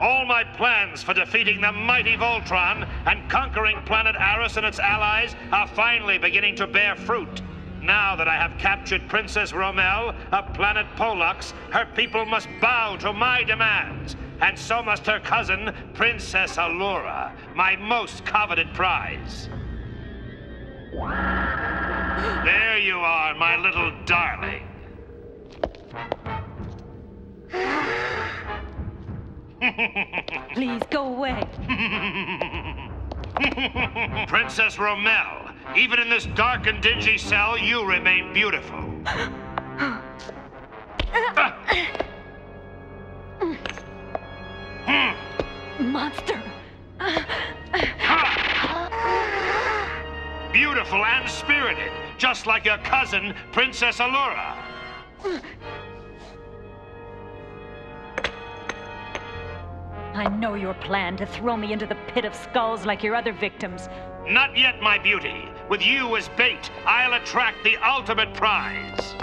All my plans for defeating the mighty Voltron and conquering planet Aris and its allies are finally beginning to bear fruit. Now that I have captured Princess Romelle of planet Pollux, her people must bow to my demands. And so must her cousin, Princess Allura, my most coveted prize. There you are, my little darling. Please go away. Princess Romelle, even in this dark and dingy cell, you remain beautiful. Monster. Beautiful and spirited, just like your cousin, Princess Allura. I know your plan to throw me into the pit of skulls like your other victims. Not yet, my beauty. With you as bait, I'll attract the ultimate prize.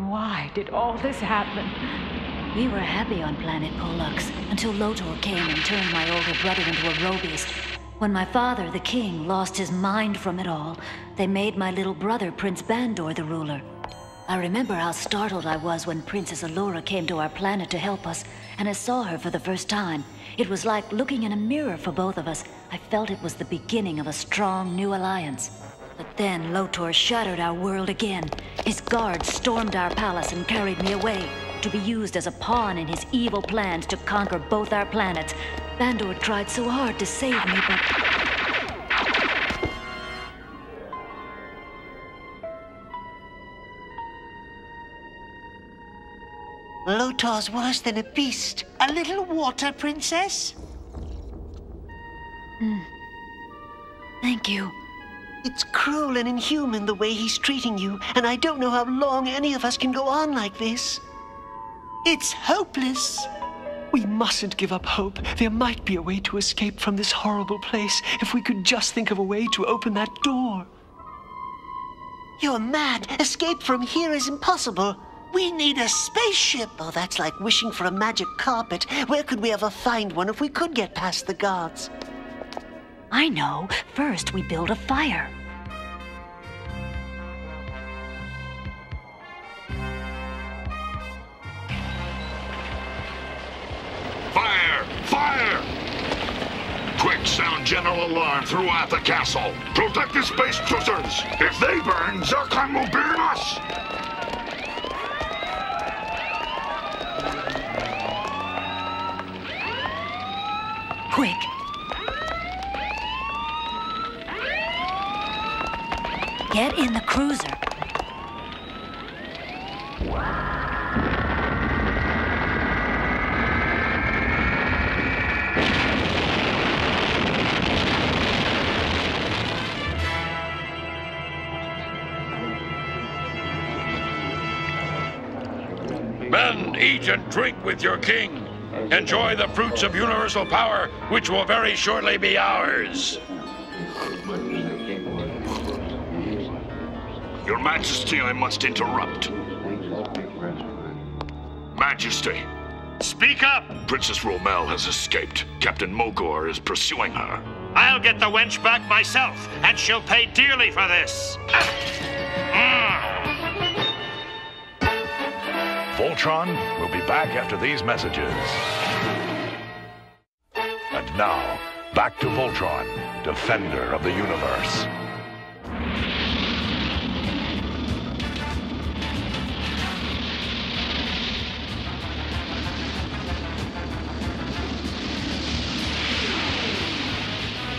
Why did all this happen? We were happy on planet Pollux until Lotor came and turned my older brother into a Robeast. When my father, the king, lost his mind from it all, they made my little brother, Prince Bandor, the ruler. I remember how startled I was when Princess Allura came to our planet to help us, and I saw her for the first time. It was like looking in a mirror for both of us. I felt it was the beginning of a strong new alliance. But then Lotor shattered our world again. His guards stormed our palace and carried me away, to be used as a pawn in his evil plans to conquer both our planets. Bandor tried so hard to save me, but... Lotor's worse than a beast. A little water, Princess? Thank you. It's cruel and inhuman the way he's treating you, and I don't know how long any of us can go on like this. It's hopeless. We mustn't give up hope. There might be a way to escape from this horrible place if we could just think of a way to open that door. You're mad. Escape from here is impossible. We need a spaceship. Oh, that's like wishing for a magic carpet. Where could we ever find one if we could get past the guards? I know. First, we build a fire. Fire! Fire! Quick, sound general alarm throughout the castle. Protect the space troopers. If they burn, Zarkon will burn us. Quick. Get in the cruiser. Men, eat and drink with your king. Enjoy the fruits of universal power, which will very shortly be ours. Your Majesty, I must interrupt. Majesty. Speak up! Princess Romelle has escaped. Captain Mogor is pursuing her. I'll get the wench back myself, and she'll pay dearly for this. Voltron will be back after these messages. And now, back to Voltron, defender of the universe.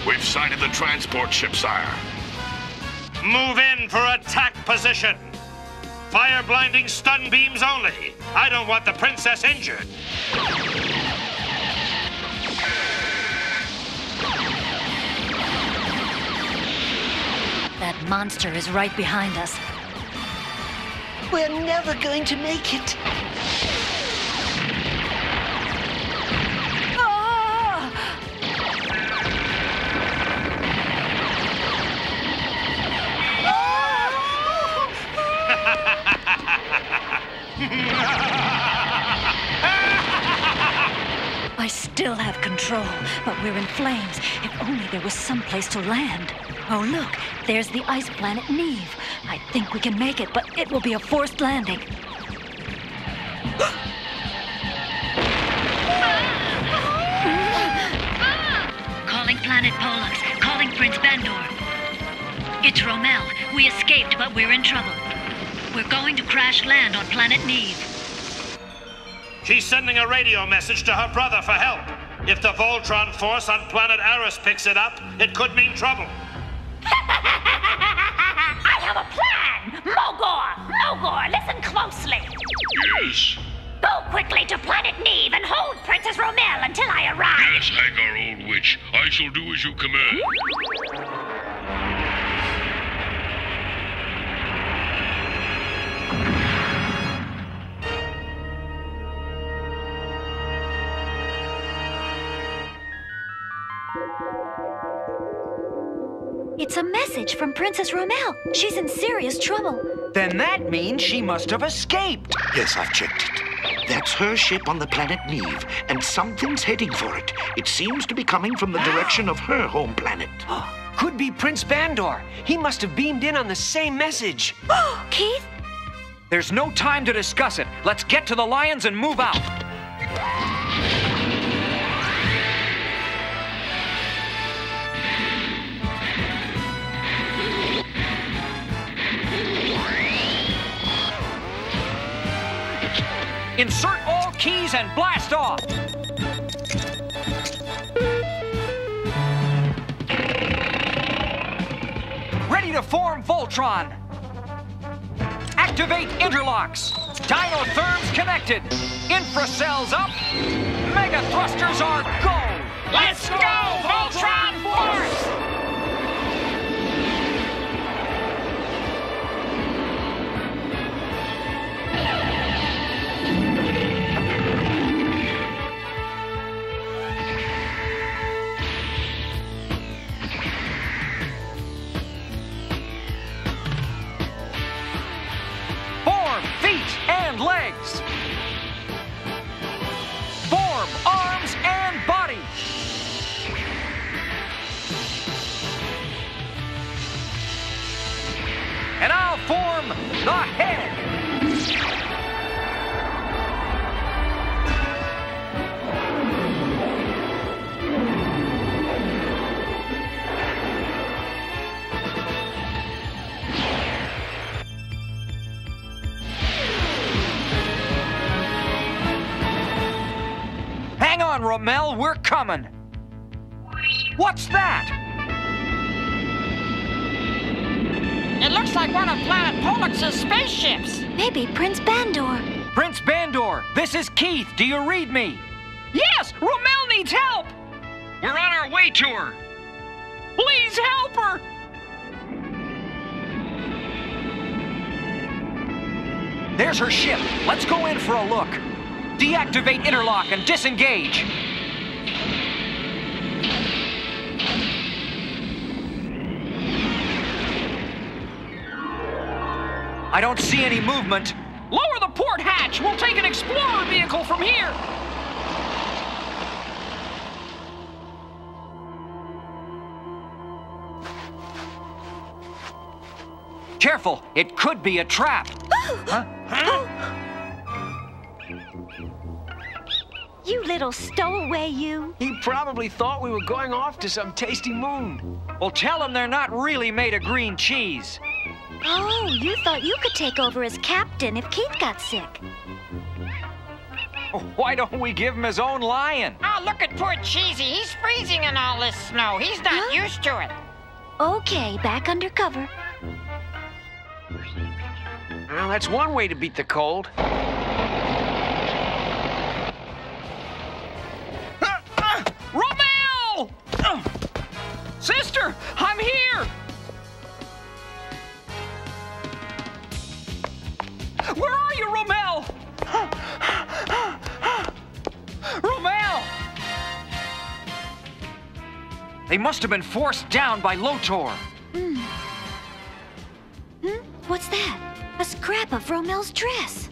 We've sighted the transport ship, sire. Move in for attack position. Fire-blinding stun beams only. I don't want the princess injured. monster is right behind us. We're never going to make it. I still have control, but we're in flames. If only there was some place to land. Oh, look, there's the ice planet Neve. I think we can make it, but it will be a forced landing. Calling planet Pollux, calling Prince Bandor. It's Romelle. We escaped, but we're in trouble. We're going to crash land on planet Neve. She's sending a radio message to her brother for help. If the Voltron force on planet Aris picks it up, it could mean trouble. I have a plan! Mogor, listen closely. Yes? Go quickly to planet Neve and hold Princess Romelle until I arrive. Yes, Haggar, old witch. I shall do as you command. It's a message from Princess Romelle. She's in serious trouble. Then that means she must have escaped. Yes, I've checked it. That's her ship on the planet Neve, and something's heading for it. It seems to be coming from the direction of her home planet. Could be Prince Bandor. He must have beamed in on the same message. Keith? There's no time to discuss it. Let's get to the lions and move out. Insert all keys and blast off! Ready to form Voltron! Activate interlocks! Dinotherms connected! Infracells up! Mega thrusters are go! Let's go, Voltron Force! Legs. Form, arms, and body. And I'll form the head. Romelle, we're coming. What's that? It looks like one of Planet Pollux's spaceships. Maybe Prince Bandor. Prince Bandor, this is Keith. Do you read me? Yes, Romelle needs help. We're on our way to her. Please help her. There's her ship. Let's go in for a look. Deactivate interlock and disengage. I don't see any movement. Lower the port hatch. We'll take an explorer vehicle from here. Careful, it could be a trap. Huh? Huh? You little stowaway, you. He probably thought we were going off to some tasty moon. Well, tell him they're not really made of green cheese. Oh, you thought you could take over as captain if Keith got sick. Why don't we give him his own lion? Oh, look at poor Cheesy. He's freezing in all this snow. He's not used to it. Okay, back under cover. Well, that's one way to beat the cold. Romelle! Sister, I'm here! They must have been forced down by Lotor. What's that? A scrap of Romelle's dress.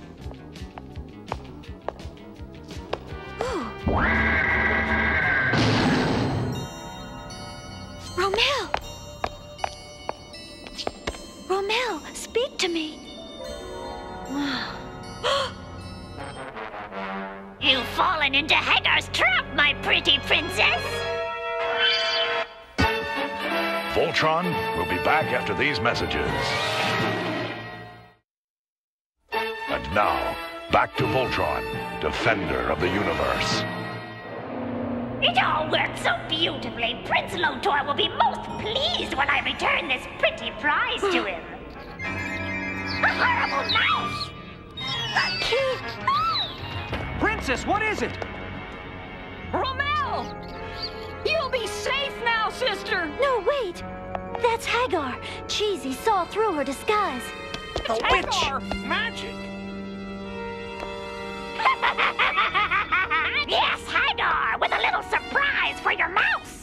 Ooh. Romelle! Romelle, speak to me. You've fallen into Haggar's trap, my pretty princess. Voltron will be back after these messages. And now, back to Voltron, defender of the universe. It all worked so beautifully. Prince Lotor will be most pleased when I return this pretty prize to him. A horrible knife! A key! Princess, what is it? Romelle! You'll be safe now, sister! No, wait! That's Haggar. Cheesy saw through her disguise. The Haggar. Witch! Magic! Yes, Haggar! With a little surprise for your mouse!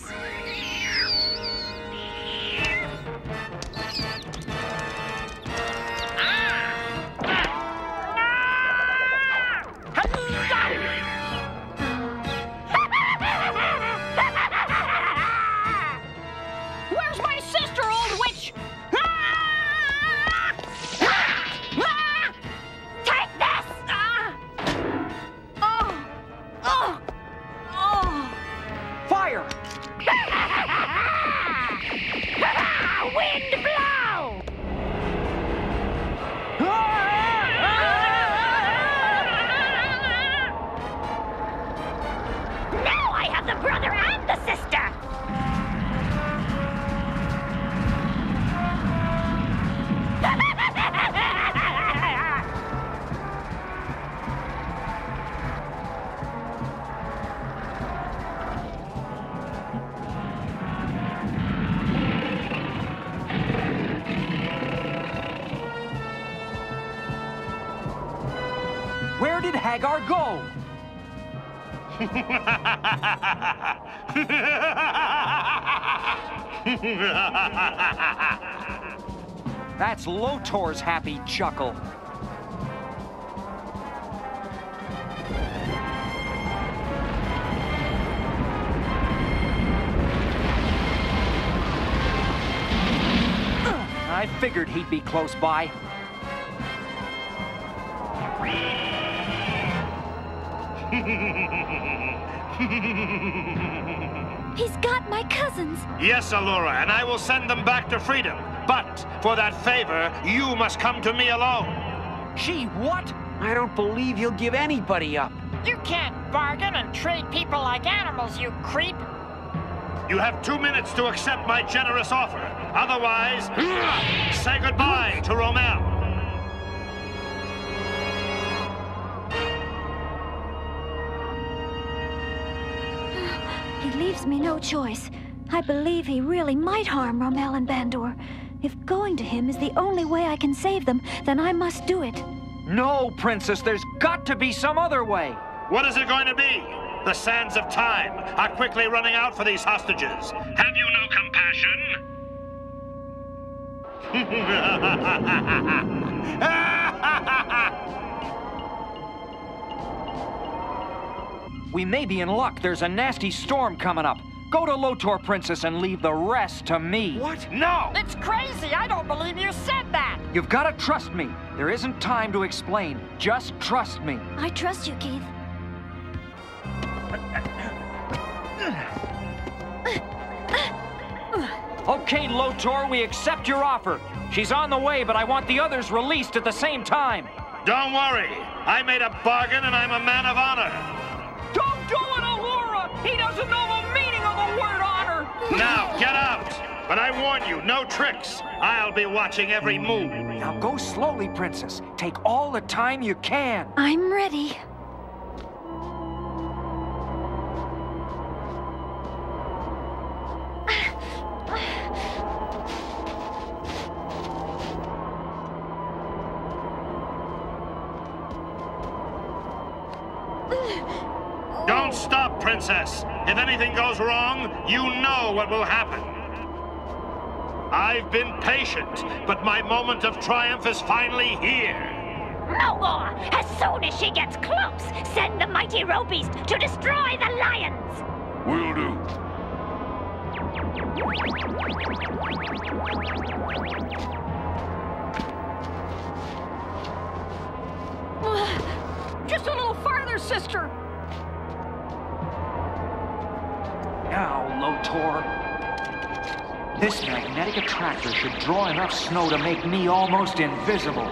Where did Haggar go? That's Lotor's happy chuckle. I figured he'd be close by. He's got my cousins. Yes, Allura, and I will send them back to freedom. But for that favor, you must come to me alone. Gee, what? I don't believe he'll give anybody up. You can't bargain and trade people like animals, you creep. You have 2 minutes to accept my generous offer. Otherwise, say goodbye to Romelle. Leaves me no choice. I believe he really might harm Romelle and Bandor. If going to him is the only way I can save them, then I must do it. No, Princess, there's got to be some other way. What is it going to be? The sands of time are quickly running out for these hostages. Have you no compassion? We may be in luck. There's a nasty storm coming up. Go to Lotor, Princess, and leave the rest to me. What? No! It's crazy. I don't believe you said that. You've got to trust me. There isn't time to explain. Just trust me. I trust you, Keith. Okay, Lotor, we accept your offer. She's on the way, but I want the others released at the same time. Don't worry. I made a bargain, and I'm a man of honor. Go on, Allura! He doesn't know the meaning of the word honor! Now, get out! But I warn you, no tricks! I'll be watching every move. Now go slowly, Princess. Take all the time you can. I'm ready. Don't stop, Princess! If anything goes wrong, you know what will happen. I've been patient, but my moment of triumph is finally here. Mogor, as soon as she gets close, send the mighty Robeast to destroy the lions! Will do. Just a little farther, sister! Now, Lotor. This magnetic attractor should draw enough snow to make me almost invisible.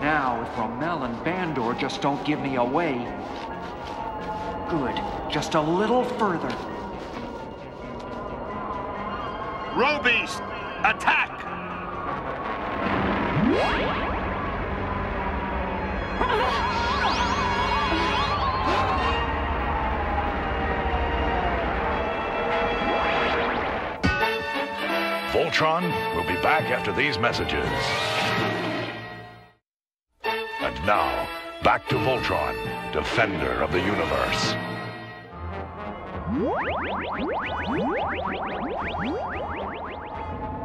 Now, if Romelle and Bandor just don't give me away... Good. Just a little further. Robeast, attack! Voltron will be back after these messages. And now, back to Voltron, defender of the universe.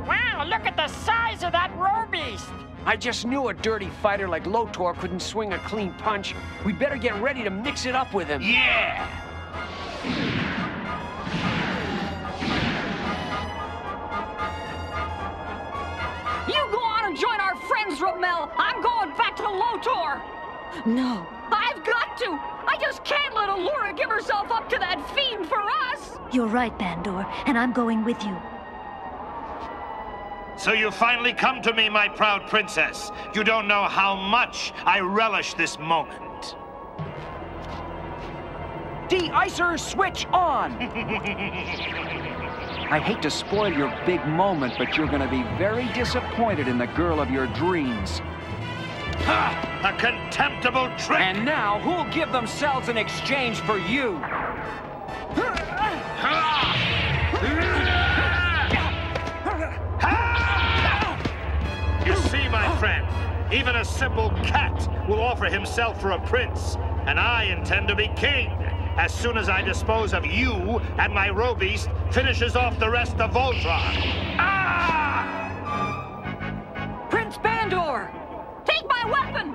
Wow, look at the size of that Robeast! I just knew a dirty fighter like Lotor couldn't swing a clean punch. We'd better get ready to mix it up with him. Yeah! You go on and join our friends, Romelle. I'm going back to Lotor. No. I've got to! I just can't let Allura give herself up to that fiend for us! You're right, Bandor, and I'm going with you. So you finally come to me, my proud princess. You don't know how much I relish this moment. De-icer, switch on! I hate to spoil your big moment, but you're gonna be very disappointed in the girl of your dreams. Ha! A contemptible trick! And now, who'll give themselves in exchange for you? You see, my friend, even a simple cat will offer himself for a prince, and I intend to be king as soon as I dispose of you and my Robeast finishes off the rest of Voltron. Ah! Prince Bandor! Take my weapon!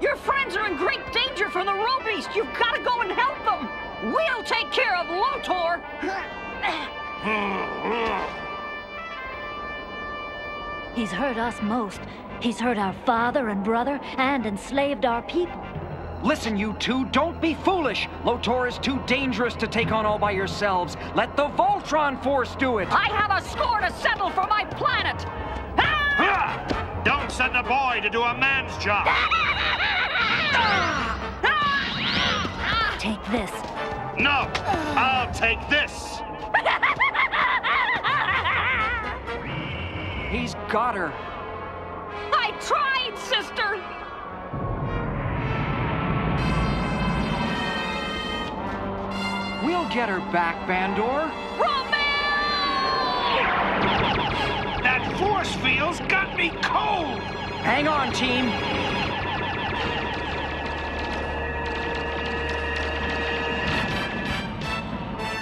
Your friends are in great danger from the Robeast. You've got to go and help them. We'll take care of Lotor. He's hurt us most. He's hurt our father and brother and enslaved our people. Listen, you two, don't be foolish. Lotor is too dangerous to take on all by yourselves. Let the Voltron force do it. I have a score to settle for my planet. Don't send a boy to do a man's job! Take this. No! I'll take this! He's got her. I tried, sister! We'll get her back, Bandor. Romelle! That force field's got me cold! Hang on, team!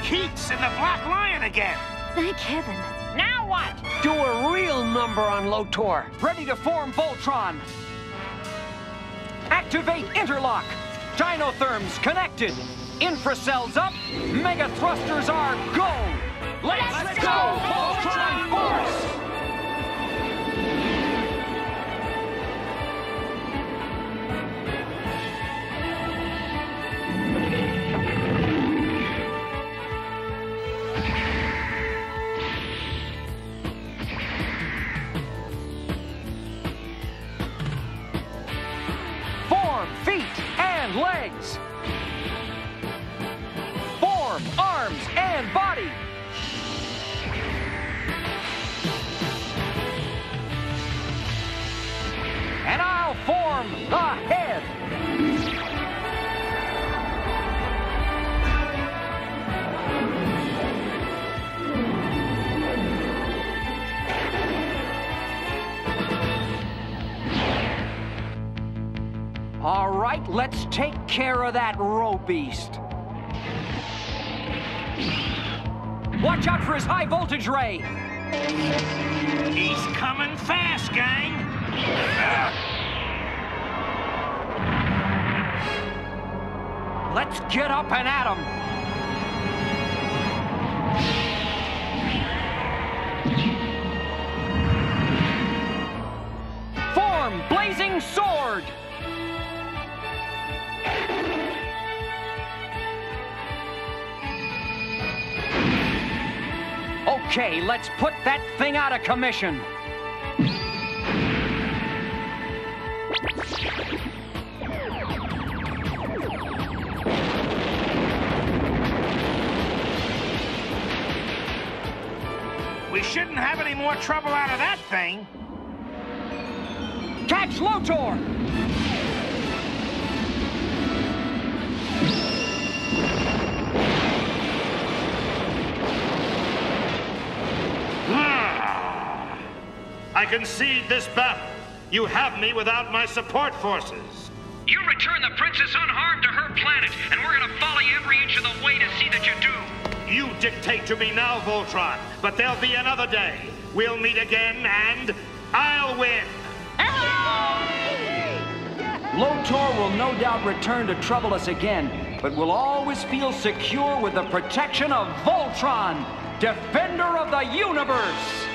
Keith's in the Black Lion again! Thank heaven. Now what? Do a real number on Lotor. Ready to form Voltron. Activate interlock. Dynotherms connected. Infracells up. Mega thrusters are go! Let's go, Voltron Force! Legs, form, arms, and body. And I'll form the head. right, let's take care of that Robeast. Watch out for his high voltage ray. He's coming fast, gang. Let's get up and at him. Form blazing sword. Okay, let's put that thing out of commission. We shouldn't have any more trouble out of that thing. Catch Lotor! I concede this battle. You have me without my support forces. You return the princess unharmed to her planet, and we're gonna follow you every inch of the way to see that you do. You dictate to me now, Voltron, but there'll be another day. We'll meet again, and I'll win. Lotor will no doubt return to trouble us again, but we'll always feel secure with the protection of Voltron, defender of the universe.